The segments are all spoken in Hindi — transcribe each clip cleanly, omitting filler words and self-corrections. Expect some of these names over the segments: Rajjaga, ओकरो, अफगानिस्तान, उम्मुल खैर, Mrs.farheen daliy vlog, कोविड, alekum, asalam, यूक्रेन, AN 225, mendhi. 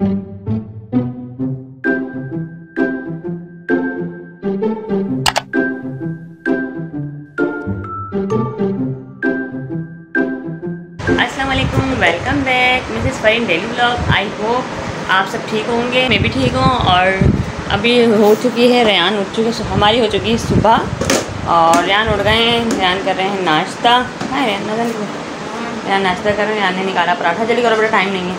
अस्सलामुअलैकुम, welcome back Mrs Farheen daily vlog. I hope आप सब ठीक होंगे, मैं भी ठीक हूँ। और अभी हो चुकी है, रेयान उठ चुकी है, हमारी हो चुकी है सुबह और रेयान उठ गए हैं। रेयान कर रहे हैं नाश्ता, है रेयान ना रेयान नाश्ता कर रहे हैं। रेयान ने निकाला पराठा, जल्दी करो बेटा, टाइम नहीं है।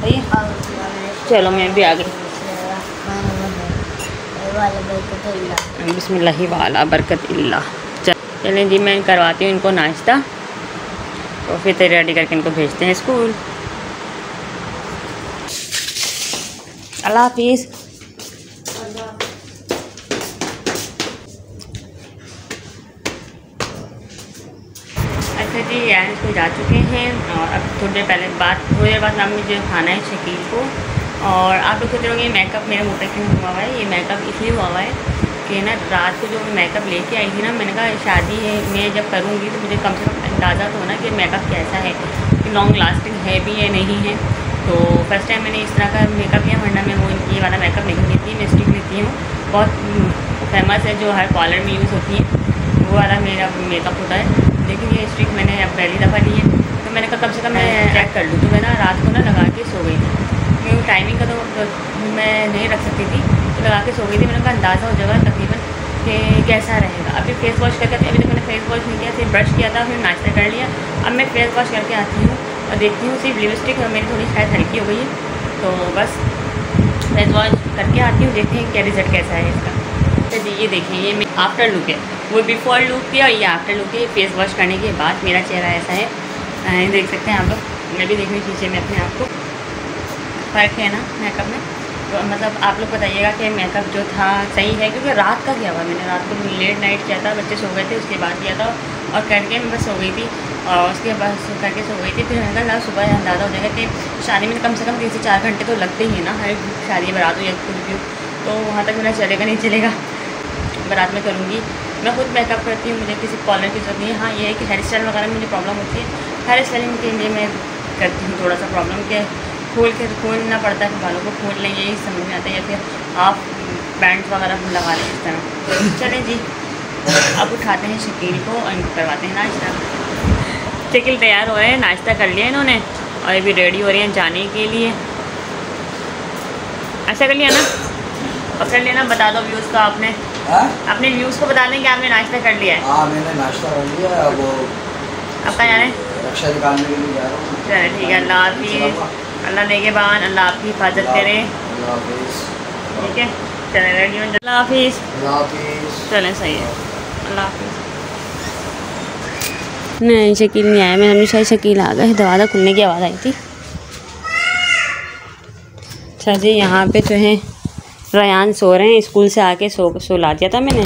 सही है, चलो मैं भी आ गई। बिस्मिल्लाह वाला बरकत इल्लाह। चलें जी, मैं करवाती हूँ इनको नाश्ता और फिर तैयारी रेडी करके इनको भेजते हैं स्कूल। अल्लाह हाफिज़। अच्छा जी, यार स्कूल जा चुके हैं और अब थोड़ी देर बाद हमने जो खाना है शकील को। और आप लोग सोच रहे होंगे मेकअप मेरे मुँह पे क्यों हुआ है। ये मेकअप इसलिए हुआ है कि ना रात को जो मेकअप लेके आई थी ना, मैंने कहा शादी है, मैं जब करूँगी तो मुझे कम से कम अंदाज़ा तो होना कि मेकअप कैसा है, कि लॉन्ग लास्टिंग है भी या नहीं है। तो फर्स्ट टाइम मैंने इस तरह का मेकअप किया, वरना मैं वो ये वाला मेकअप नहीं लेती, मैं स्टिक लेती हूँ। बहुत फेमस है जो हर पार्लर में यूज़ होती है, वो वाला मेरा मेकअप होता है। लेकिन ये स्टिक मैंने अब पहली दफ़ा ली है, तो मैंने कहा कम से कम मैं चेक कर लूँ। तो मैं ना रात को ना लगा के सो गई थी, क्योंकि टाइमिंग का तो मैं नहीं रख सकती थी, तो लगा के सो गई थी। मैंने कहा अंदाज़ा हो जाएगा तकरीबन कि कैसा रहेगा। अभी फेस वॉश करके आती हूँ, अभी तो मैंने फेस वॉश नहीं किया, सिर्फ ब्रश किया था, फिर नाश्ता कर लिया। अब मैं फेस वॉश करके आती हूँ और देखती हूँ, सिर्फ लिपस्टिक मेरी थोड़ी शायद हल्की हो गई है, तो बस फेस वॉश करके आती हूँ, देखते हैं क्या रिज़ल्ट कैसा है इसका। तो जी ये देखिए, ये मेरी आफ्टर लुक है, वो बिफोर लुक की और ये आफ्टर लुक है। फेस वॉश करने के बाद मेरा चेहरा ऐसा है, देख सकते हैं आप लोग। मैं भी देख रही शीशे में अपने आप को, फ़र्क है ना मेकअप में। तो मतलब आप लोग बताइएगा कि मेकअप जो था सही है, क्योंकि रात का किया हुआ मैंने, रात को लेट नाइट किया था, बच्चे सो गए थे, उसके बाद किया था और करके मैं बस सो गई थी, और उसके बाद करके सो गई थी। फिर मैंने कहा सुबह अंदाज़ा हो जाएगा कि शादी में कम से कम 3 से 4 घंटे तो लगते ही है ना, हर शादी बारात हो या कुछ भी, तो वहाँ तक मेरा चलेगा नहीं चलेगा। बारात में करूँगी, मैं खुद मेकअप करती हूँ, मुझे किसी पार्लर की जरूरत नहीं है। हाँ ये है कि हेयर स्टाइल वगैरह में मुझे प्रॉब्लम होती है, हेयर स्टाइलिंग के लिए मैं करती हूँ थोड़ा सा प्रॉब्लम के खोलना पड़ता है, बालों को खोल लें, यही समझ में आता है, या फिर आप बैंड्स वगैरह हम लगा लें इस तरह। चलें जी, अब उठाते हैं शकील को और इनको करवाते हैं नाश्ता। शकील तैयार हो रहे हैं, नाश्ता कर लिया इन्होंने और ये भी रेडी हो रही हैं जाने के लिए। ऐसा कर लिया ना, पकड़ लेना, बता दो व्यूज़ का आपने अपने व्यूज़ को बता दें कि आपने नाश्ता कर लिया है। हाँ मैंने नाश्ता कर लिया है, वो आपका जाना है रक्षा निकालने के लिए जा रहा हूँ। चलो ठीक है, अल्लाह हाफिज़। अल्लाह नेगेबान, अल्लाह आपकी हिफाजत करे। ठीक है, चले रेडी हो, अल्लाह हाफिज़। चलें, सही है, अल्लाह हाफिज़। नहीं शकील नहीं आया, मैं हमेशा शकील आ गए, दरवाज़ा खुलने की आवाज़ आई थी। अच्छा जी, यहाँ पे जो है रेयान सो रहे हैं, स्कूल से आके सो ला दिया था मैंने,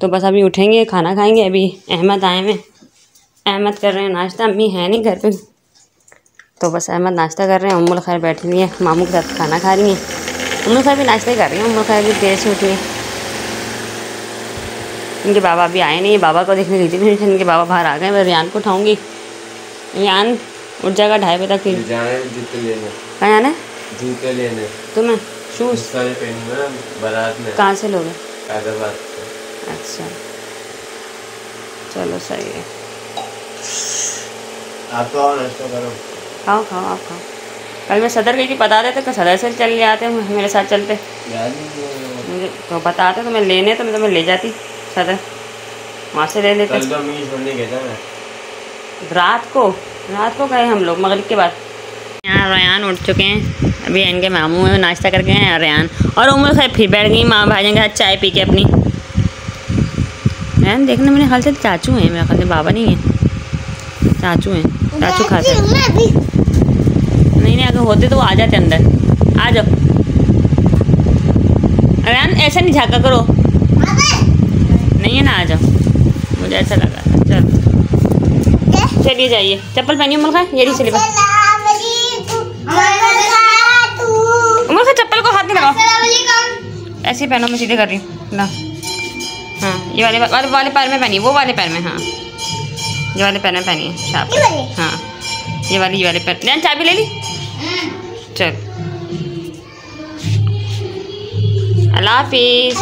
तो बस अभी उठेंगे, खाना खाएंगे। अभी अहमद आए हैं, अहमद कर रहे हैं नाश्ता, अम्मी है नहीं घर पे, तो बस अहमद नाश्ता कर रहे हैं। उम्मुल खैर बैठी हुई है, मामू के साथ खाना खा रही हैं। उम्मुल खैर भी नाश्ता कर रही हैं, उम्मुल खैर भी देर से उठी है। इनके बाबा अभी आए नहीं, बाबा को देखने गई थी फिर इनके बाबा बाहर आ गए। मैं रेयान को उठाऊँगी, रेयान उठ जाएगा 2:30 बजे तक। कहाँ जाना है? जूते लेने। तुम्हें शूज़ सारे पहनना बारात में। कहाँ से लोगे? हैदराबाद से। अच्छा चलो सही है, आप तो आओ नाश्ता करो, खाओ खाओ आप खाओ। कल मैं सदर गई थी, बता देते कि सदर से चले जाते, मेरे साथ चलते, मुझे तो बताते तो मैं लेने, तो मैं तुम्हें ले जाती सदर, वहाँ से ले लेते। रात को गए हम लोग मगरिब के बाद। यहाँ रेयान उठ चुके हैं, अभी इनके मामू नाश्ता करके हैं और रेयान और उम्र खैर फिर बैठ गई माँ भाई के साथ चाय पी के अपनी। रेयान देखना, मेरे ख्याल से चाचू हैं, मेरे ख्याल से बाबा नहीं है, चाचू हैं, चाचू खाते हैं। नहीं अगर होते तो वो आ जाते अंदर, आ जाओ रेयान, ऐसा नहीं झाँका करो, नहीं है ना, आ जाओ, मुझे ऐसा लगा। चलो चलिए जाइए, चप्पल पहनिए उम्र खैर, ये सिलेबस उम्र, चप्पल को हाथ में लगाओ, ऐसे पहनो, मैं सीधे कर रही हूँ ना। हाँ ये वाले पैर में पहनिए, वो वाले पैर में, हाँ ये वाले पैर में पहनिए शाप, हाँ ये वाले पैर। चाबी ले ली, चल। अल्लाह हाफिज।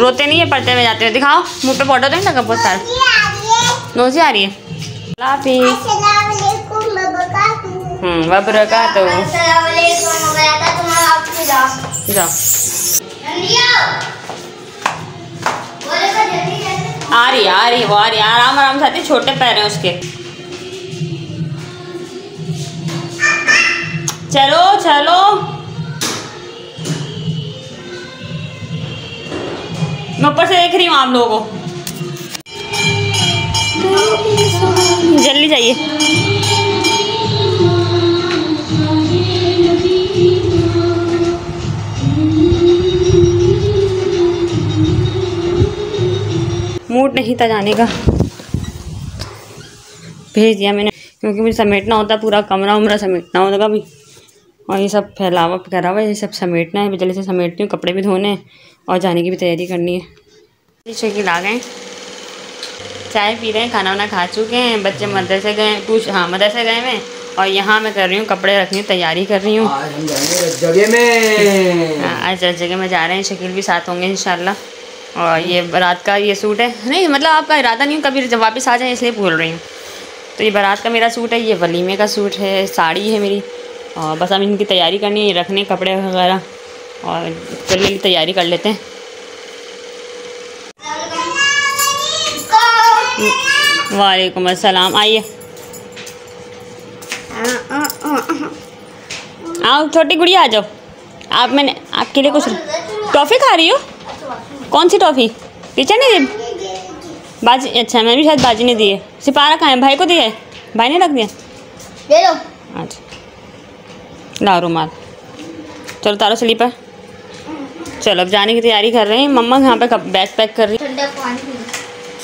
रोते नहीं है पढ़ते में जाते हुए, दिखाओ मुंह पे पाउडर तो नहीं लगा बहुत सारा, नोजी आ रही है। अल्लाह हाफिज वबरकातहू। जाओ आ रही वो आ रही, आराम आराम से आती, छोटे पैर हैं उसके। चलो चलो मैं ऊपर से देख रही हूँ आप लोगों को, जल्दी जाइए। मूड नहीं था जाने का, भेज दिया मैंने क्योंकि मुझे समेटना होता पूरा कमरा उमरा समेटना होता कभी, और ये सब फैलावा करा हुआ ये सब समेटना है, जल्दी से समेटती हूँ, कपड़े भी धोने हैं और जाने की भी तैयारी करनी है। शकील आ गए, चाय पी रहे हैं, खाना वाना खा चुके हैं, बच्चे मदरसे गए, मदरसे गए हैं और यहाँ मैं कर रही हूँ कपड़े रखने तैयारी कर रही हूँ। आज जगह में जा रहे हैं, शकील भी साथ होंगे इंशाल्लाह। और ये बारात का ये सूट है, नहीं मतलब आपका इरादा नहीं कभी जब वापस आ जाए इसलिए बोल रही हूँ। तो ये बारात का मेरा सूट है, ये वलीमे का सूट है, साड़ी है मेरी, और बस हम इनकी तैयारी करनी है, रखने कपड़े वगैरह और चलने की तैयारी कर लेते हैं। वालेकुम अस्सलाम, आइए आओ छोटी गुड़िया आ जाओ आप, मैंने आपके लिए कुछ टॉफ़ी खा रही हो, कौन सी टॉफ़ी टीचर ने दी बाजी, अच्छा मैं भी शायद बाजी ने दी है, सिपारा कहाँ है, भाई को दिया है, भाई ने रख दिया, ले लो अच्छा लाओ रुमाल, चलो तारो स्लीपर। चलो अब जाने की तैयारी कर रहे हैं, मम्मा यहाँ पे बैग पैक कर रही है।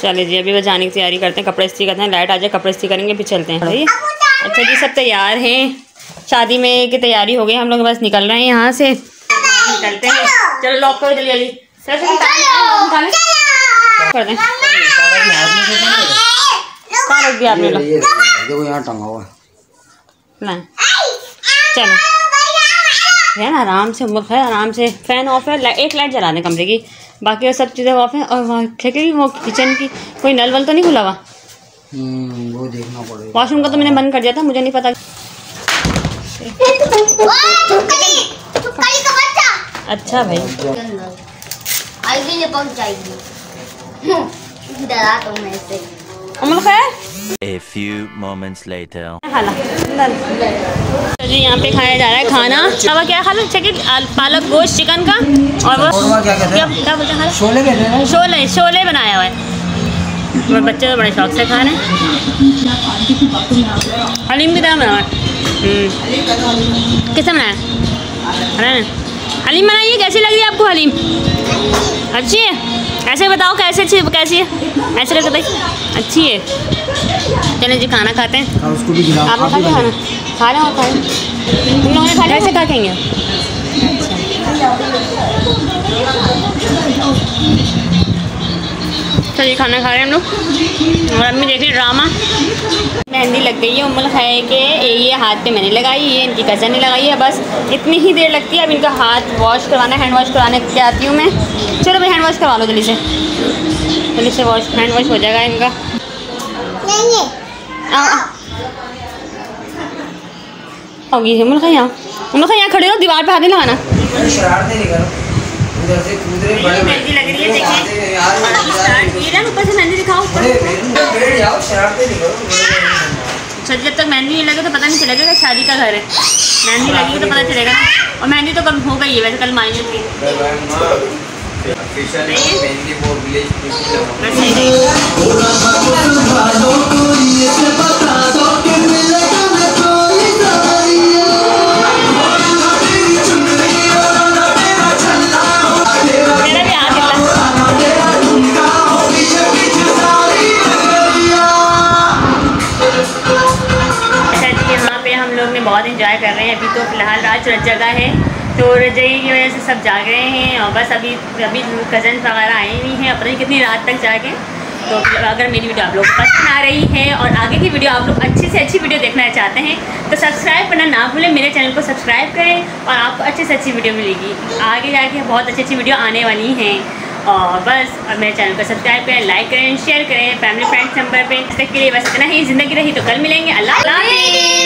चलिए जी अभी वह जाने की तैयारी करते हैं, कपड़े इस्त्री करते हैं, लाइट आ जाए कपड़े इस्त्री करेंगे फिर चलते हैं। अच्छा जी सब तैयार हैं, शादी में की तैयारी हो गई, हम लोग बस निकल रहे हैं यहाँ से, निकलते हैं। चलो लॉक करो जल्दी जल्दी कर दें, कहाँ रख दिया आपने, देखो यहाँ टंगा हुआ ना। चलो है ना आराम से, उम्र है आराम से, फ़ैन ऑफ है, एक लाइट जला दें कमरे की, बाकी वो सब चीज़ें ऑफ हैं। और वहाँ खिड़की वो किचन की कोई नल वल तो नहीं खुला हुआ, वो देखना पड़ेगा। वॉशरूम का तो मैंने बंद कर दिया था, मुझे नहीं पता। अच्छा भाई जी यहाँ पे खाया जा रहा है खाना, अब क्या खा लो पालक गोश्त चिकन का, और वो क्या बोलते हैं शोले बनाया हुआ है, बच्चे तो बड़े शौक से खा रहे हैं। हलीम की तरह बना हुआ है, किसने बनाया हलीम, बनाइए कैसी लग रही है आपको हलीम, अच्छी है ऐसे बताओ कैसे अच्छी कैसी है, ऐसे करके बताइए अच्छी है। चलें जी खाना खाते हैं, आप खा के खाना खा रहे हो, खाए तुम लोगों ने खा लिया, ऐसे खा खाएंगे चलिए खाना खा रहे हैं हम लोग। और अम्मी देख रही ड्रामा, मेहंदी लग गई है उम्र है कि ये हाथ पे मैंने लगाई, ये इनकी कज़न ने लगाई है, बस इतनी ही देर लगती है। अब इनका हाथ वॉश करवाना, हैंड वॉश करवाने के आती हूँ मैं, चलो भाई हैंड वॉश करवा लो जल्दी से, जल्दी से वॉश हैंड वॉश हो जाएगा इनका। होगी उम्र खा यहाँ, उम्र खा यहाँ खड़े हो, दीवार पर हाथ नहीं लगाना। मेहंदी लग रही है देखिए, ऊपर से मेहंदी दिखाओ, जब तक मेहंदी नहीं लगे तो पता नहीं चलेगा शादी का घर है, मेहंदी लगी तो पता चलेगा ना, और मेहंदी तो कम हो गई है वैसे, कल मायने थी कर रहे हैं अभी। तो फिलहाल आज रजजगह है तो रजई की वजह से सब जाग रहे हैं, और बस अभी अभी कज़न वगैरह आए नहीं हैं, अपने कितनी रात तक जागे, तो अगर मेरी वीडियो आप लोग पसंद आ रही है और आगे की वीडियो आप लोग अच्छी से अच्छी वीडियो देखना चाहते हैं तो सब्सक्राइब करना ना भूलें, मेरे चैनल को सब्सक्राइब करें और आपको अच्छी से अच्छी वीडियो मिलेगी। आगे जाके बहुत अच्छी अच्छी वीडियो आने वाली हैं और बस और मेरे चैनल को सब्सक्राइब करें, लाइक करें, शेयर करें फैमिली फ्रेंड्स नंबर पर। तब तक के लिए बस इतना ही। ज़िंदगी रही तो कल मिलेंगे। अल्लाह हाफ़िज़।